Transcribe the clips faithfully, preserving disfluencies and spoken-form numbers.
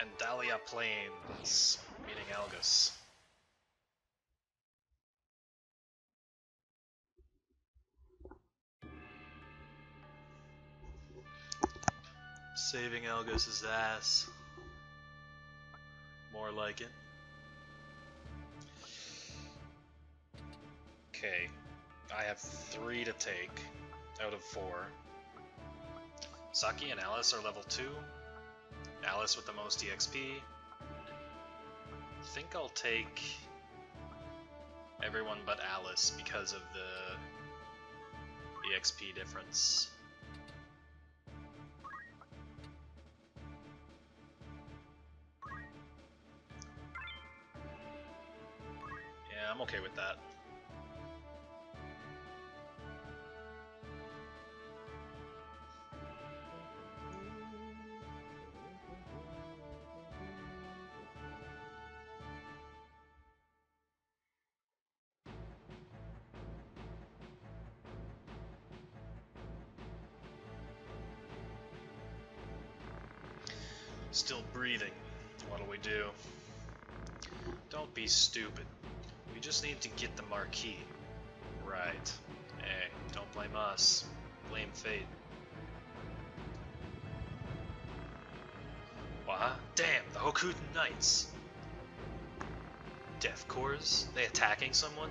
and Dahlia Plains, meeting Algus. Saving Algus' ass. More like it. Okay, I have three to take out of four. Saki and Alice are level two. Alice with the most E X P. I think I'll take everyone but Alice because of the E X P difference. Yeah, I'm okay with that. Still breathing. What'll we do? Don't be stupid. We just need to get the Marquis. Right. Hey, don't blame us. Blame fate. Wah? Damn, the Hokuten Knights! Death Corps? They attacking someone?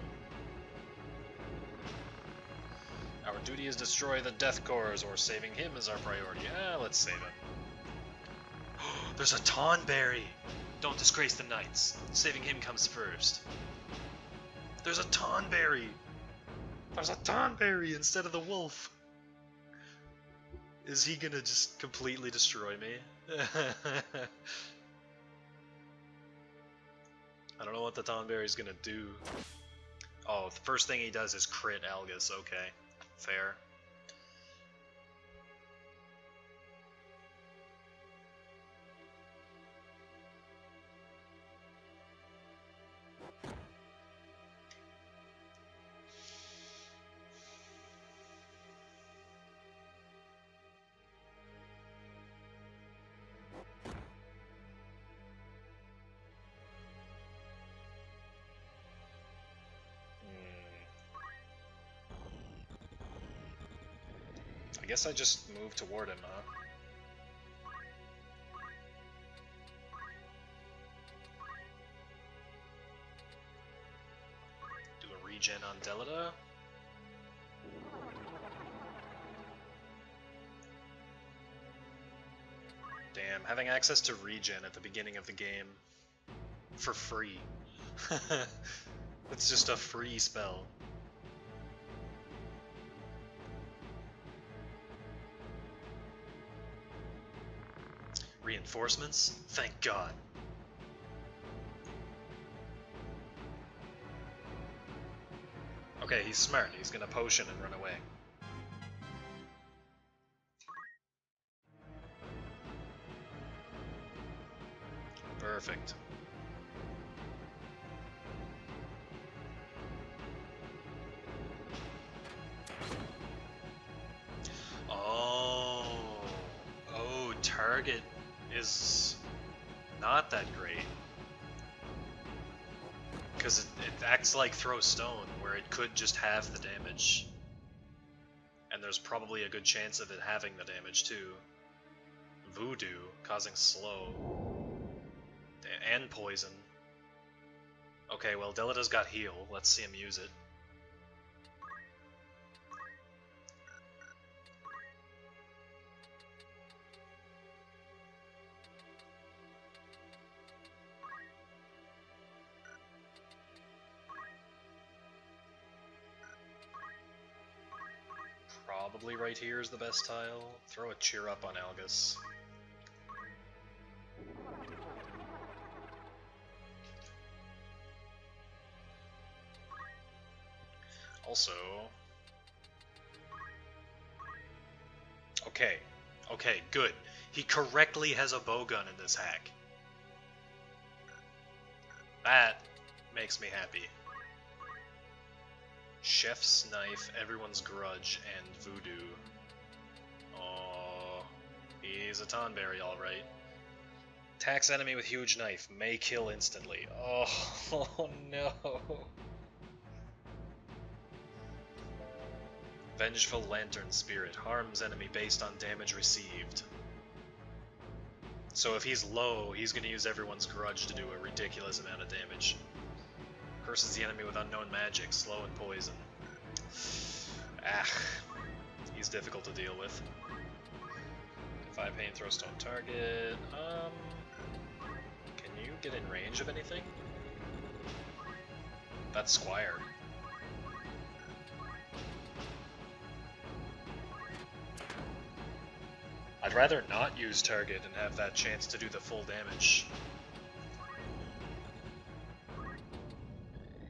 Our duty is destroy the Death Corps, or saving him is our priority. Ah, let's save him. There's a Tonberry! Don't disgrace the knights. Saving him comes first. There's a Tonberry! There's a Tonberry instead of the wolf! Is he gonna just completely destroy me? I don't know what the Tonberry's gonna do. Oh, the first thing he does is crit Algus, okay. Fair. I guess I just move toward him, huh? Do a regen on Delita. Damn, having access to regen at the beginning of the game for free. It's just a free spell. Reinforcements? Thank God. Okay, he's smart. He's gonna potion and run away. Perfect. Oh. Oh, target is not that great because it, it acts like throw stone where it could just have the damage, and there's probably a good chance of it having the damage too. Voodoo causing slow and poison. Okay, well, Delita's got heal. Let's see him use it. Probably right here is the best tile. Throw a cheer up on Algus. Also... Okay. Okay, good. He correctly has a bowgun in this hack. That makes me happy. Chef's Knife, Everyone's Grudge, and Voodoo. Oh, he's a Tonberry, alright. Attacks enemy with huge knife. May kill instantly. Oh, oh no. Vengeful Lantern Spirit. Harms enemy based on damage received. So if he's low, he's going to use Everyone's Grudge to do a ridiculous amount of damage. Curses the enemy with unknown magic. Slow and poison. Ah. He's difficult to deal with. Five pain, throw stone target. Um, can you get in range of anything? That's Squire. I'd rather not use target and have that chance to do the full damage.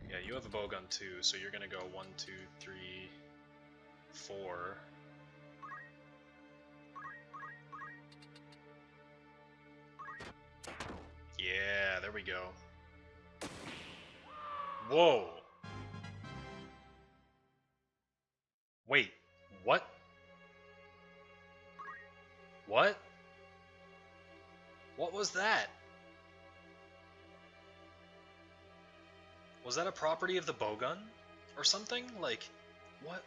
Yeah, you have a bowgun too, so you're gonna go one, two, three, four. Yeah, there we go. Whoa! Wait, what? What? What was that? Was that a property of the bowgun? Or something? Like, what?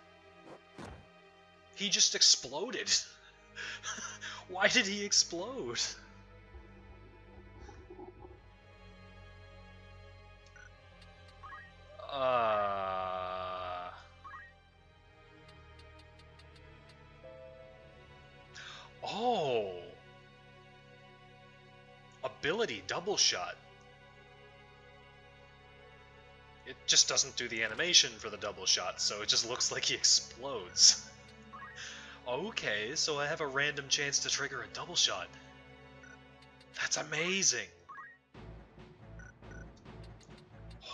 He just exploded! Why did he explode? Uh... Oh! Ability double shot. It just doesn't do the animation for the double shot, so it just looks like he explodes. Okay, so I have a random chance to trigger a double shot. That's amazing!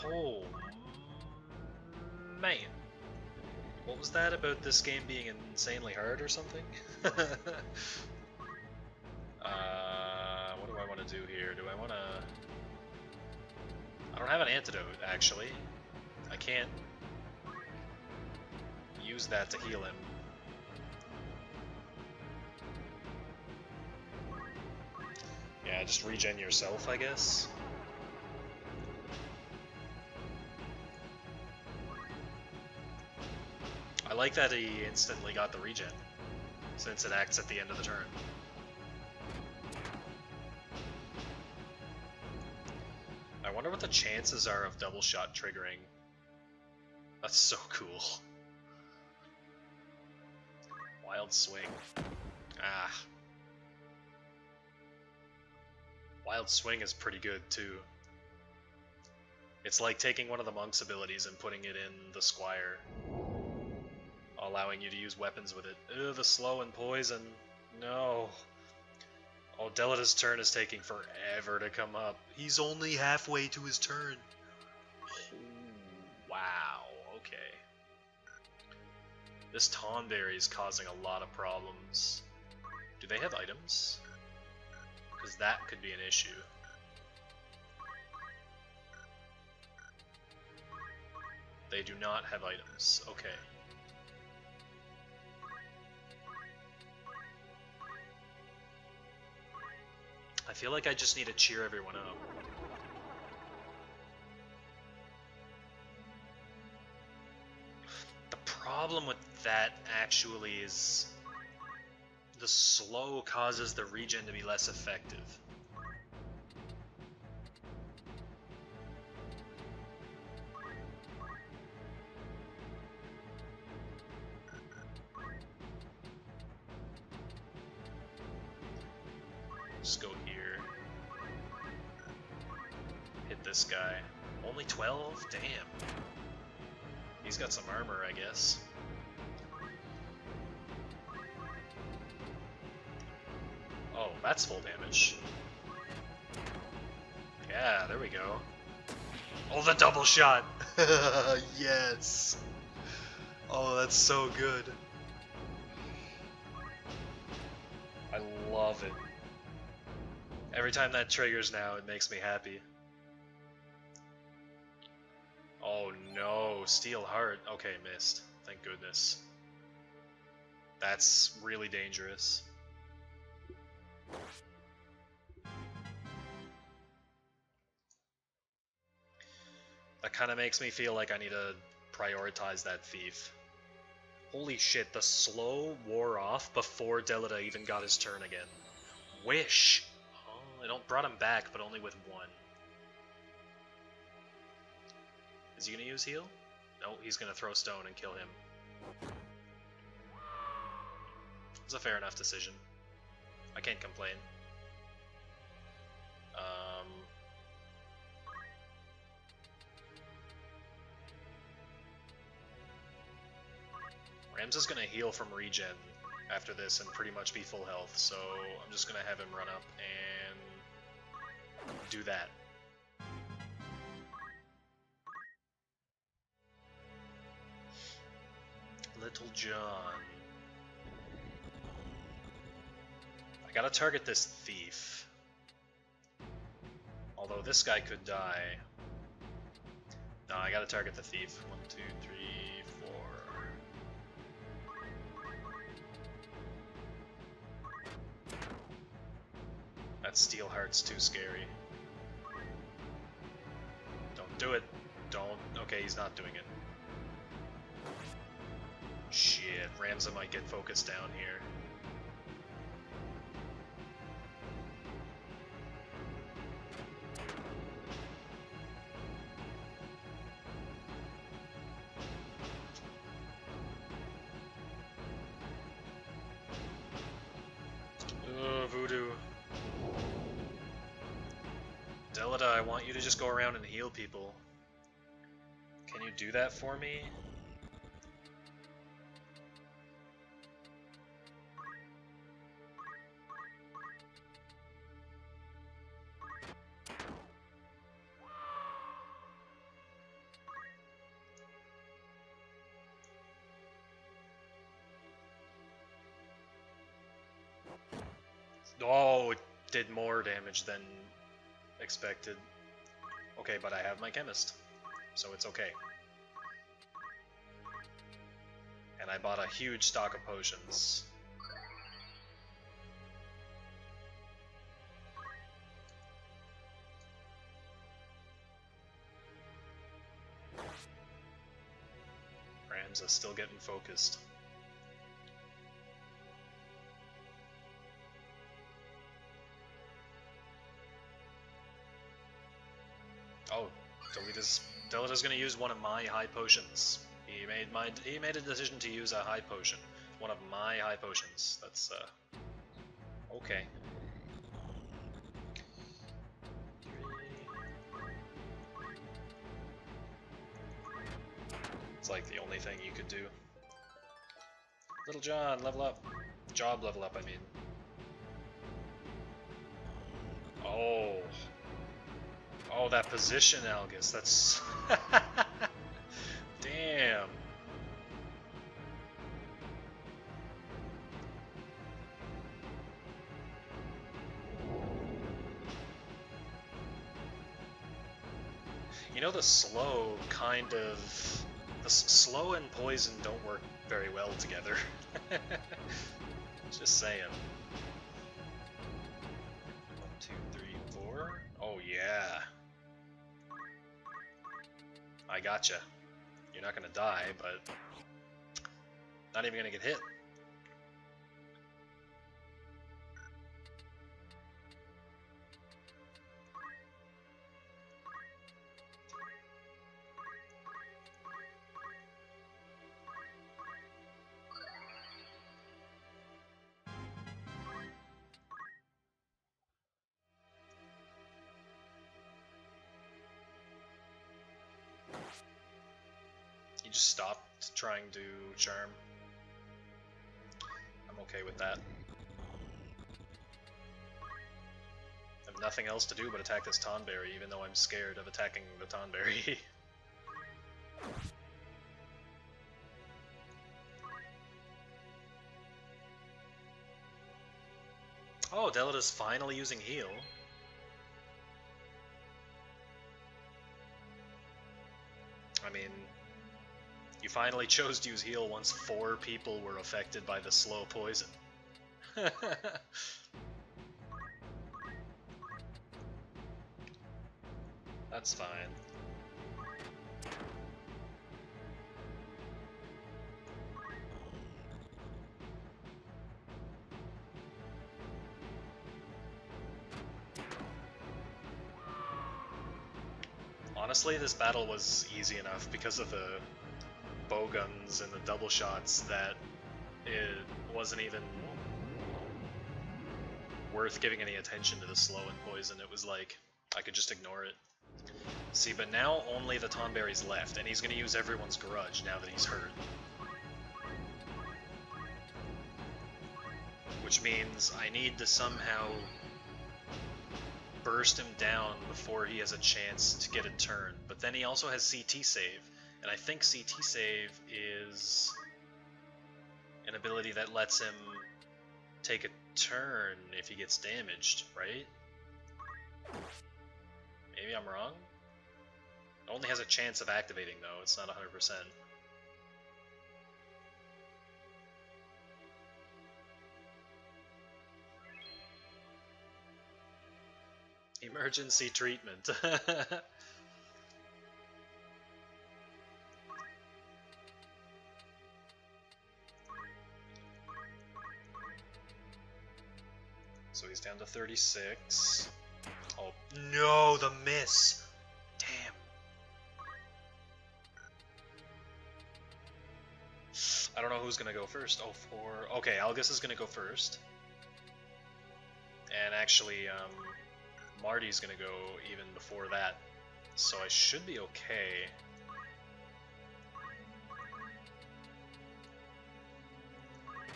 Oh... Man, what was that about this game being insanely hard or something? uh, what do I want to do here? Do I want to... I don't have an antidote, actually. I can't use that to heal him. Yeah, just regen yourself, I guess. I like that he instantly got the regen, since it acts at the end of the turn. I wonder what the chances are of double shot triggering. That's so cool. Wild Swing. Ah. Wild Swing is pretty good too. It's like taking one of the Monk's abilities and putting it in the Squire. Allowing you to use weapons with it. Ew, the slow and poison. No. Oh, Delita's turn is taking forever to come up. He's only halfway to his turn. Oh, wow, okay. This Tonberry is causing a lot of problems. Do they have items? Because that could be an issue. They do not have items. Okay. I feel like I just need to cheer everyone up. The problem with that actually is the slow causes the regen to be less effective. That's full damage. Yeah, there we go. Oh, the double shot! Yes! Oh, that's so good. I love it. Every time that triggers now, it makes me happy. Oh no, Steel Heart. Okay, missed. Thank goodness. That's really dangerous. That kind of makes me feel like I need to prioritize that thief. Holy shit, the slow wore off before Delita even got his turn again. Wish! Oh, I don't brought him back, but only with one. Is he gonna use heal? No, he's gonna throw stone and kill him. It's a fair enough decision. I can't complain. Um... Ramza's gonna heal from regen after this and pretty much be full health, so I'm just gonna have him run up and do that. Little John. I gotta target this thief. Although this guy could die. No, I gotta target the thief. One, two, three, four. That steel heart's too scary. Don't do it. Don't. Okay, he's not doing it. Shit, Ramza might get focused down here. Ugh, Voodoo. Delita, I want you to just go around and heal people. Can you do that for me? Oh, it did more damage than expected. Okay, but I have my chemist, so it's okay. And I bought a huge stock of potions. Ramza's still getting focused. Delita's gonna use one of my high potions. He made my he made a decision to use a high potion. One of my high potions. That's uh okay. It's like the only thing you could do. Little John, level up. Job level up, I mean. Oh, Oh, that position, Algus, that's... Damn. You know, the slow kind of... The s slow and poison don't work very well together. Just saying. One, two, three, four. Oh, yeah. I gotcha. You're not gonna die, but not even gonna get hit. He just stopped trying to charm. I'm okay with that. I have nothing else to do but attack this Tonberry, even though I'm scared of attacking the Tonberry. Oh, Delita's finally using heal. I mean... You finally chose to use heal once four people were affected by the slow poison. That's fine. honestly, this battle was easy enough because of the bow guns and the double shots that it wasn't even worth giving any attention to the slow and poison. It was like, I could just ignore it. See, but now only the Tonberry's left, and he's going to use everyone's grudge now that he's hurt. Which means I need to somehow burst him down before he has a chance to get a turn. But then he also has C T save, and I think C T save is an ability that lets him take a turn if he gets damaged, right? Maybe I'm wrong? It only has a chance of activating, though. It's not one hundred percent. Emergency treatment. So he's down to thirty-six. Oh, no, the miss! Damn. I don't know who's gonna go first. Oh, four. Okay, Algus is gonna go first. And actually, um, Marty's gonna go even before that. So I should be okay.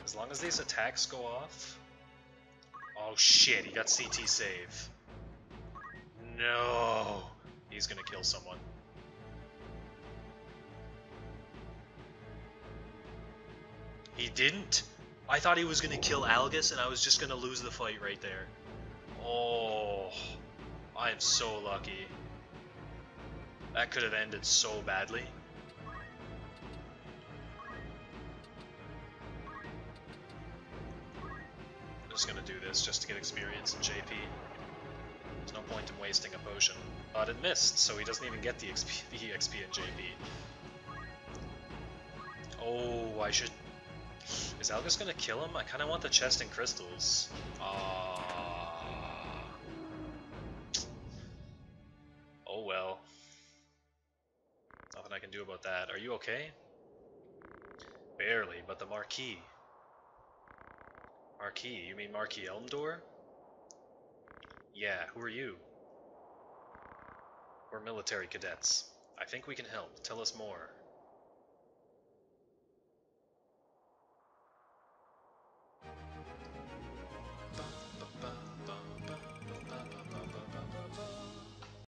As long as these attacks go off. Oh shit, he got C T save. No! He's gonna kill someone. He didn't? I thought he was gonna kill Algus and I was just gonna lose the fight right there. Oh, I am so lucky. That could have ended so badly. I'm just gonna do this just to get experience in J P. There's no point in wasting a potion. But it missed, so he doesn't even get the X P, the X P in J P. Oh, I should... Is Algus gonna kill him? I kinda want the chest and crystals. Ah. Uh... Oh well. Nothing I can do about that. Are you okay? Barely, but the Marquis. Marquis? You mean Marquis Elmdor? Yeah, who are you? We're military cadets. I think we can help. Tell us more.